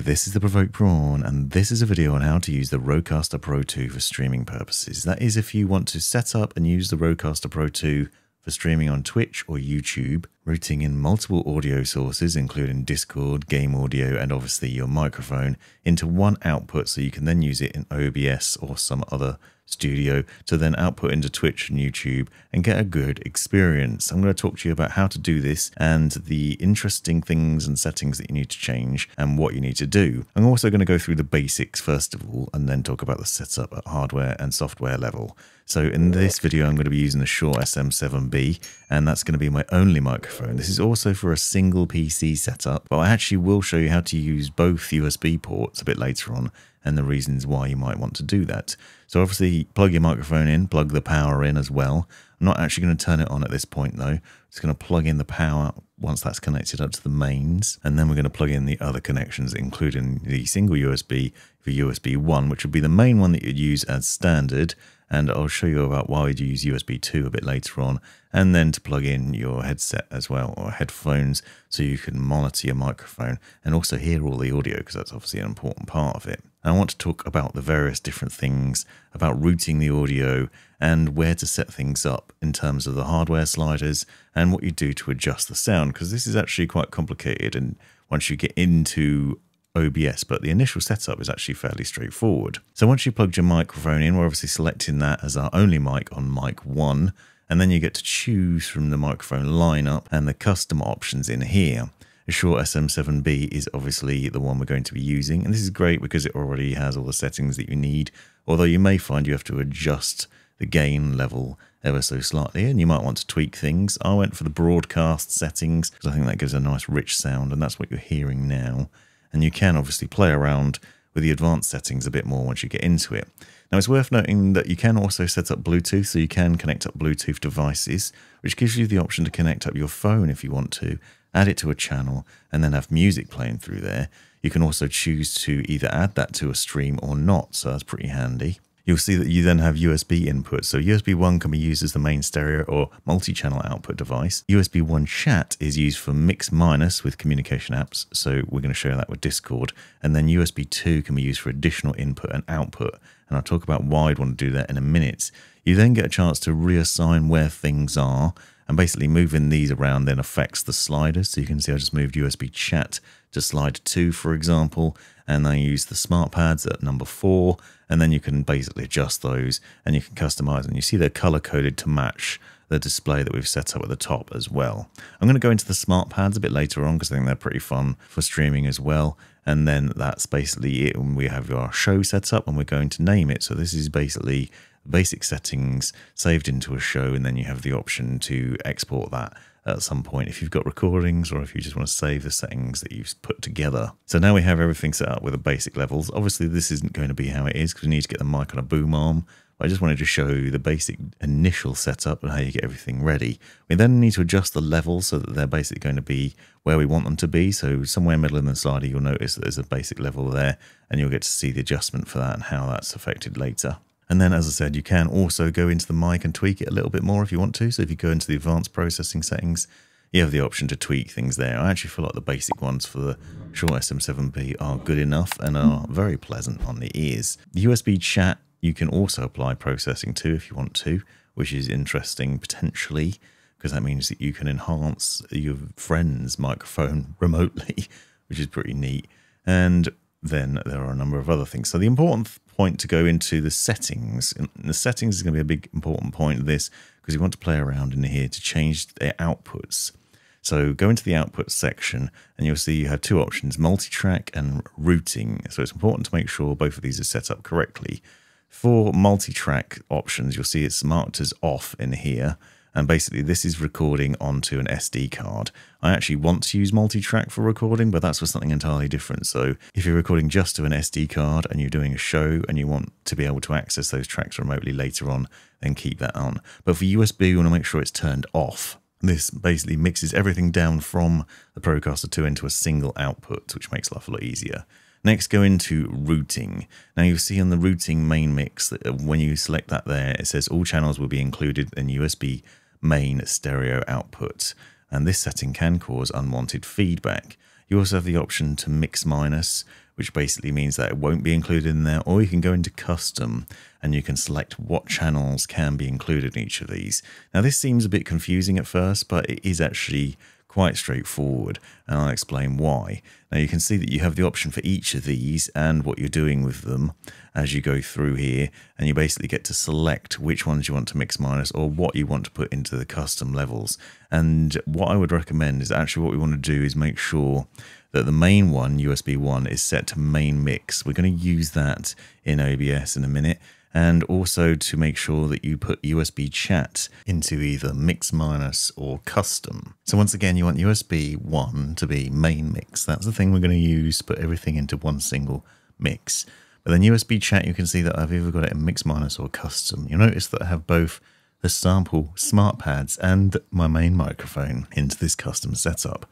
this is The Provoked Prawn, and this is a video on how to use the Rodecaster Pro 2 for streaming purposes. That is, if you want to set up and use the Rodecaster Pro 2 for streaming on Twitch or YouTube, routing in multiple audio sources, including Discord, game audio, and obviously your microphone, into one output so you can then use it in OBS or some other studio to then output into Twitch and YouTube and get a good experience. I'm going to talk to you about how to do this and the interesting things and settings that you need to change and what you need to do. I'm also going to go through the basics first of all and then talk about the setup at hardware and software level. So in this video I'm going to be using the Shure SM7B, and that's going to be my only microphone. This is also for a single PC setup, but I actually will show you how to use both USB ports a bit later on and the reasons why you might want to do that. So obviously plug your microphone in, plug the power in as well. I'm not actually going to turn it on at this point though. I'm just going to plug in the power once that's connected up to the mains, and then we're going to plug in the other connections, including the single USB for USB 1, which would be the main one that you'd use as standard. And I'll show you about why we'd use USB 2 a bit later on, and then to plug in your headset as well, or headphones, so you can monitor your microphone and also hear all the audio, because that's obviously an important part of it. And I want to talk about the various different things about routing the audio and where to set things up in terms of the hardware sliders and what you do to adjust the sound, because this is actually quite complicated and once you get into OBS, but the initial setup is actually fairly straightforward. So once you plugged your microphone in, we're obviously selecting that as our only mic on mic 1, and then you get to choose from the microphone lineup and the custom options in here. The Shure SM7B is obviously the one we're going to be using, and this is great because it already has all the settings that you need, although you may find you have to adjust the gain level ever so slightly and you might want to tweak things. I went for the broadcast settings because I think that gives a nice rich sound, and that's what you're hearing now. And you can obviously play around with the advanced settings a bit more once you get into it. Now it's worth noting that you can also set up Bluetooth, so you can connect up Bluetooth devices, which gives you the option to connect up your phone if you want to, add it to a channel, and then have music playing through there. You can also choose to either add that to a stream or not, so that's pretty handy. You'll see that you then have USB input. So USB 1 can be used as the main stereo or multi-channel output device. USB 1 chat is used for mix minus with communication apps, so we're going to show that with Discord. And then USB 2 can be used for additional input and output, and I'll talk about why I'd want to do that in a minute. You then get a chance to reassign where things are, and basically moving these around then affects the sliders. So you can see I just moved USB chat to slide 2, for example, and I use the smart pads at number 4, and then you can basically adjust those and you can customize, and you see they're color coded to match the display that we've set up at the top as well. I'm going to go into the smart pads a bit later on because I think they're pretty fun for streaming as well. And then that's basically it. We have our show set up and we're going to name it. So this is basically basic settings saved into a show, and then you have the option to export that at some point if you've got recordings or if you just want to save the settings that you've put together. So now we have everything set up with the basic levels. Obviously this isn't going to be how it is because we need to get the mic on a boom arm. I just wanted to show you the basic initial setup and how you get everything ready. We then need to adjust the levels so that they're basically going to be where we want them to be. So somewhere middle in the slider, you'll notice that there's a basic level there, and you'll get to see the adjustment for that and how that's affected later. And then, as I said, you can also go into the mic and tweak it a little bit more if you want to. So if you go into the advanced processing settings, you have the option to tweak things there. I actually feel like the basic ones for the Shure SM7B are good enough and are very pleasant on the ears. The USB chat, you can also apply processing to if you want to, which is interesting potentially, because that means that you can enhance your friend's microphone remotely, which is pretty neat. And then there are a number of other things. So the important point to go into the settings, and the settings is going to be a big important point of this, because you want to play around in here to change their outputs. So go into the output section and you'll see you have two options, multi-track and routing. So it's important to make sure both of these are set up correctly. For multi-track options, you'll see it's marked as off in here, and basically this is recording onto an SD card. I actually want to use multi-track for recording, but that's for something entirely different. So if you're recording just to an SD card and you're doing a show and you want to be able to access those tracks remotely later on, then keep that on. But for USB, you want to make sure it's turned off. This basically mixes everything down from the Rodecaster 2 into a single output, which makes life a lot easier. Next, go into routing. Now you'll see on the routing main mix that when you select that there, it says all channels will be included in USB main stereo output. And this setting can cause unwanted feedback. You also have the option to mix minus, which basically means that it won't be included in there, or you can go into custom and you can select what channels can be included in each of these. Now this seems a bit confusing at first, but it is actually quite straightforward, and I'll explain why. Now you can see that you have the option for each of these and what you're doing with them as you go through here, and you basically get to select which ones you want to mix minus or what you want to put into the custom levels. And what I would recommend is actually what we want to do is make sure that the main one, USB 1, is set to main mix. We're going to use that in OBS in a minute, and also to make sure that you put USB chat into either mix minus or custom. So once again, you want USB 1 to be main mix. That's the thing we're going to use to put everything into one single mix. But then USB chat, you can see that I've either got it in mix minus or custom. You'll notice that I have both the sample smart pads and my main microphone into this custom setup.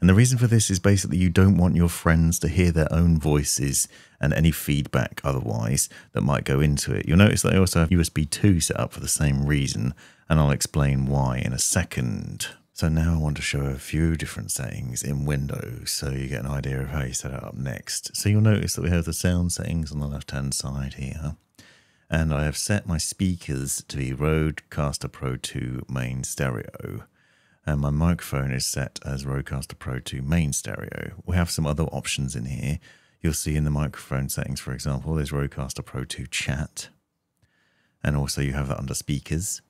And the reason for this is basically you don't want your friends to hear their own voices and any feedback otherwise that might go into it. You'll notice that I also have USB 2 set up for the same reason, and I'll explain why in a second. So now I want to show a few different settings in Windows so you get an idea of how you set it up next. So you'll notice that we have the sound settings on the left hand side here, and I have set my speakers to be Rodecaster Pro 2 main stereo. And my microphone is set as Rodecaster Pro 2 main stereo. We have some other options in here. You'll see in the microphone settings, for example, there's Rodecaster Pro 2 chat. And also you have that under speakers.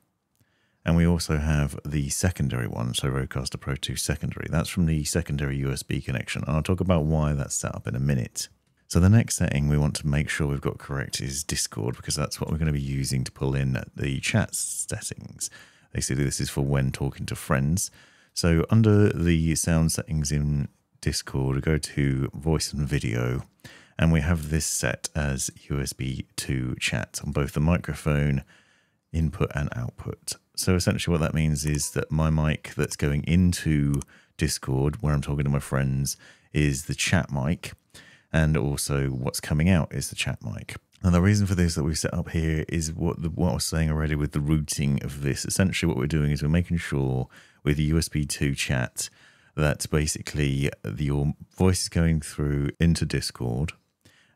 And we also have the secondary one, so Rodecaster Pro 2 secondary. That's from the secondary USB connection. And I'll talk about why that's set up in a minute. So the next setting we want to make sure we've got correct is Discord, because that's what we're going to be using to pull in the chat settings. Basically, this is for when talking to friends. So under the sound settings in Discord, go to voice and video, and we have this set as USB 2 chat on both the microphone input and output. So essentially what that means is that my mic that's going into Discord where I'm talking to my friends is the chat mic, and also what's coming out is the chat mic. And the reason for this that we've set up here is what I was saying already with the routing of this. Essentially what we're doing is we're making sure with the USB 2 chat that basically your voice is going through into Discord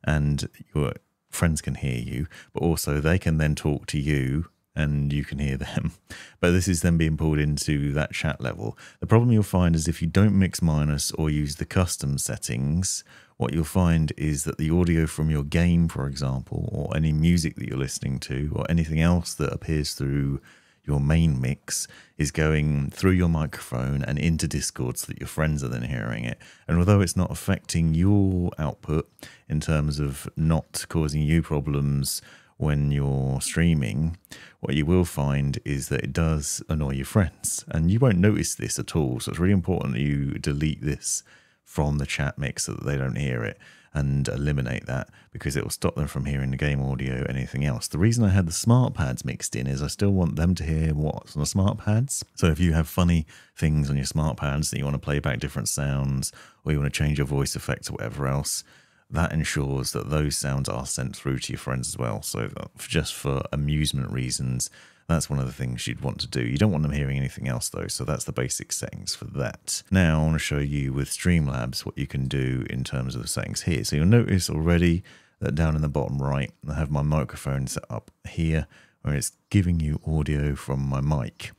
and your friends can hear you, but also they can then talk to you and you can hear them. But this is then being pulled into that chat level. The problem you'll find is if you don't mix minus or use the custom settings, what you'll find is that the audio from your game, for example, or any music that you're listening to, or anything else that appears through your main mix, is going through your microphone and into Discord so that your friends are then hearing it. And although it's not affecting your output in terms of not causing you problems when you're streaming, what you will find is that it does annoy your friends, and you won't notice this at all. So it's really important that you delete this from the chat mix so that they don't hear it, and eliminate that, because it will stop them from hearing the game audio, anything else. The reason I had the smart pads mixed in is I still want them to hear what's on the smart pads. So if you have funny things on your smart pads that you want to play back different sounds, or you want to change your voice effects or whatever else, that ensures that those sounds are sent through to your friends as well. So just for amusement reasons, that's one of the things you'd want to do. You don't want them hearing anything else though, so that's the basic settings for that. Now I want to show you with Streamlabs what you can do in terms of the settings here. So you'll notice already that down in the bottom right, I have my microphone set up here where it's giving you audio from my mic.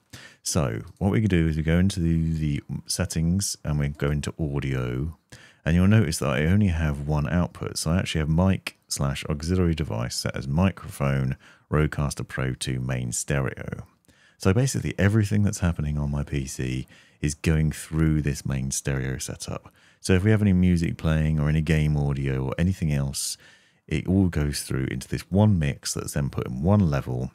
So what we can do is we go into the settings and we go into audio, and you'll notice that I only have one output. So I actually have mic / auxiliary device set as microphone Rodecaster Pro 2 main stereo. So basically everything that's happening on my PC is going through this main stereo setup. So if we have any music playing or any game audio or anything else, it all goes through into this one mix that's then put in one level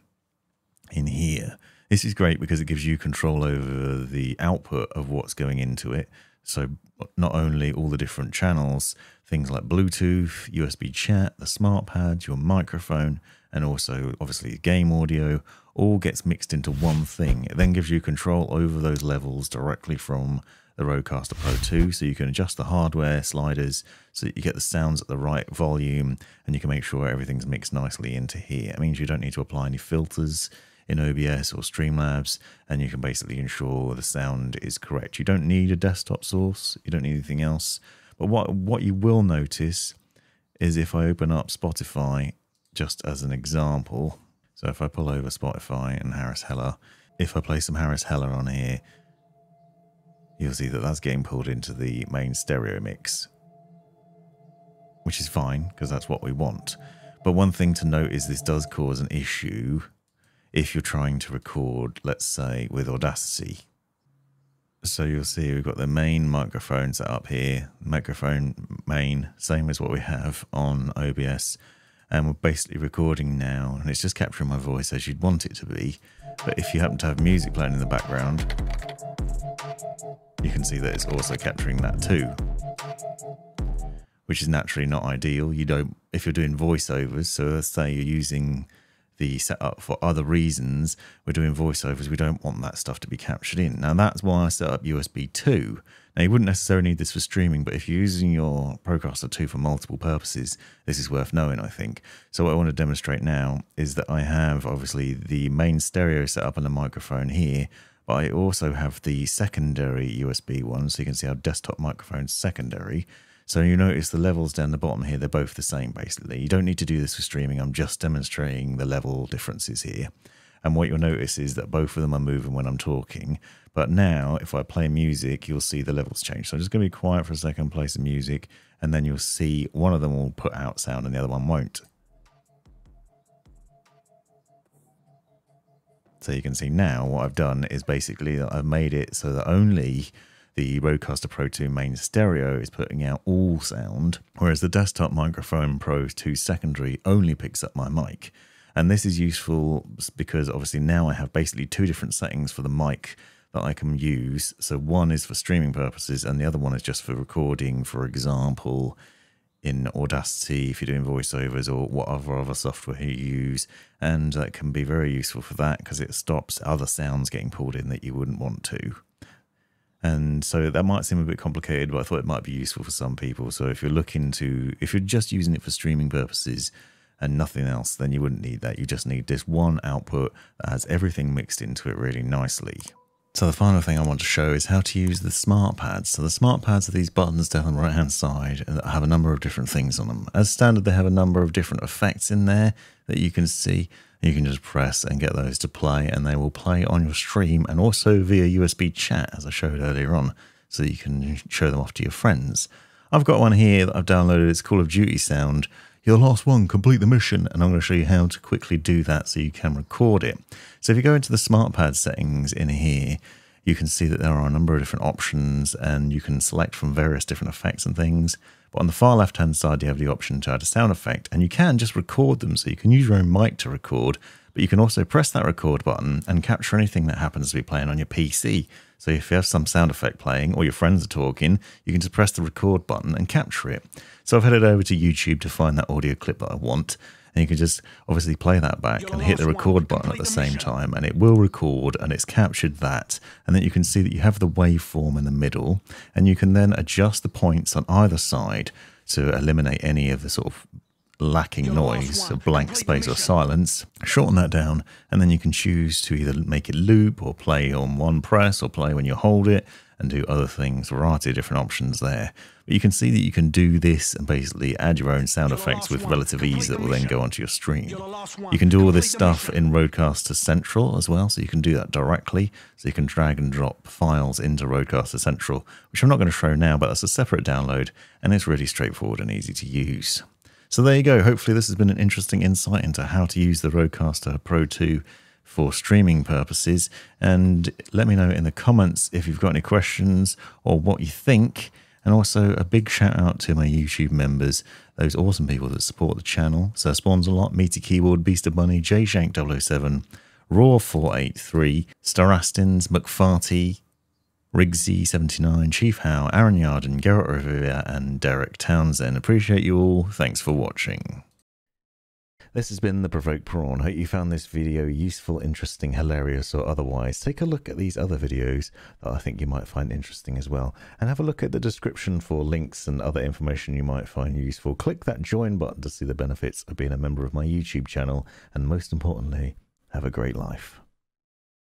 in here. This is great because it gives you control over the output of what's going into it. So not only all the different channels, things like Bluetooth, USB chat, the smart pad, your microphone, and also obviously game audio, all gets mixed into one thing. It then gives you control over those levels directly from the Rodecaster Pro 2, so you can adjust the hardware sliders so that you get the sounds at the right volume, and you can make sure everything's mixed nicely into here. It means you don't need to apply any filters in OBS or Streamlabs, and you can basically ensure the sound is correct. You don't need a desktop source, you don't need anything else. But what you will notice is if I open up Spotify, just as an example, so if I pull over Spotify and Harris Heller, if I play some Harris Heller on here, you'll see that that's getting pulled into the main stereo mix, which is fine because that's what we want. But one thing to note is this does cause an issue if you're trying to record, let's say, with Audacity. So you'll see we've got the main microphone set up here, microphone main, same as what we have on OBS. And we're basically recording now, and it's just capturing my voice as you'd want it to be. But if you happen to have music playing in the background, you can see that it's also capturing that too, which is naturally not ideal. You don't, if you're doing voiceovers, so let's say you're using the setup for other reasons, we're doing voiceovers, we don't want that stuff to be captured in. Now that's why I set up USB 2. Now you wouldn't necessarily need this for streaming, but if you're using your Rodecaster 2 for multiple purposes, this is worth knowing, I think. So what I want to demonstrate now is that I have obviously the main stereo set up and a microphone here, but I also have the secondary USB one, so you can see our desktop microphone's secondary. So you notice the levels down the bottom here, they're both the same basically. You don't need to do this for streaming, I'm just demonstrating the level differences here. And what you'll notice is that both of them are moving when I'm talking. But now, if I play music, you'll see the levels change. So I'm just going to be quiet for a second, play some music, and then you'll see one of them will put out sound and the other one won't. So you can see now what I've done is basically I've made it so that only the Rodecaster Pro 2 main stereo is putting out all sound, whereas the desktop microphone Pro 2 secondary only picks up my mic. And this is useful because obviously now I have basically two different settings for the mic that I can use. So one is for streaming purposes and the other one is just for recording, for example, in Audacity if you're doing voiceovers or whatever other software you use. And that can be very useful for that because it stops other sounds getting pulled in that you wouldn't want to. And so that might seem a bit complicated, but I thought it might be useful for some people. So if you're looking to, if you're just using it for streaming purposes and nothing else, then you wouldn't need that. You just need this one output that has everything mixed into it really nicely. So the final thing I want to show is how to use the smart pads. So the smart pads are these buttons down on the right hand side that have a number of different things on them. As standard, they have a number of different effects in there that you can see. You can just press and get those to play and they will play on your stream and also via USB chat, as I showed earlier on, so you can show them off to your friends. I've got one here that I've downloaded. It's Call of Duty sound. Your last one, complete the mission. And I'm going to show you how to quickly do that so you can record it. So if you go into the smart pad settings in here, you can see that there are a number of different options and you can select from various different effects and things. But on the far left hand side, you have the option to add a sound effect and you can just record them. So you can use your own mic to record, but you can also press that record button and capture anything that happens to be playing on your PC. So if you have some sound effect playing or your friends are talking, you can just press the record button and capture it. So I've headed over to YouTube to find that audio clip that I want. And you can just obviously play that back and hit the record button at the same time and it will record and it's captured that. And then you can see that you have the waveform in the middle and you can then adjust the points on either side to eliminate any of the sort of lacking noise, blank space or silence. Shorten that down and then you can choose to either make it loop or play on one press or play when you hold it and do other things, variety of different options there. But you can see that you can do this and basically add your own sound effects with relative ease that will then go onto your stream. You can do all this stuff in Rodecaster Central as well, so you can do that directly. So you can drag and drop files into Rodecaster Central, which I'm not going to show now, but that's a separate download and it's really straightforward and easy to use. So there you go. Hopefully this has been an interesting insight into how to use the Rodecaster Pro 2 for streaming purposes, and let me know in the comments if you've got any questions or what you think. And also a big shout out to my YouTube members, those awesome people that support the channel: SirSpawnZalot, MeatyKeyward, BeasterBunny, JayShank007, Raw483, Starastins, McFarty, Rigsy79, Chief Howe, Aaron Yarden, Garrett Riviera and Derek Townsend. Appreciate you all. Thanks for watching. This has been The Provoked Prawn. Hope you found this video useful, interesting, hilarious or otherwise. Take a look at these other videos that I think you might find interesting as well. And have a look at the description for links and other information you might find useful. Click that join button to see the benefits of being a member of my YouTube channel. And most importantly, have a great life.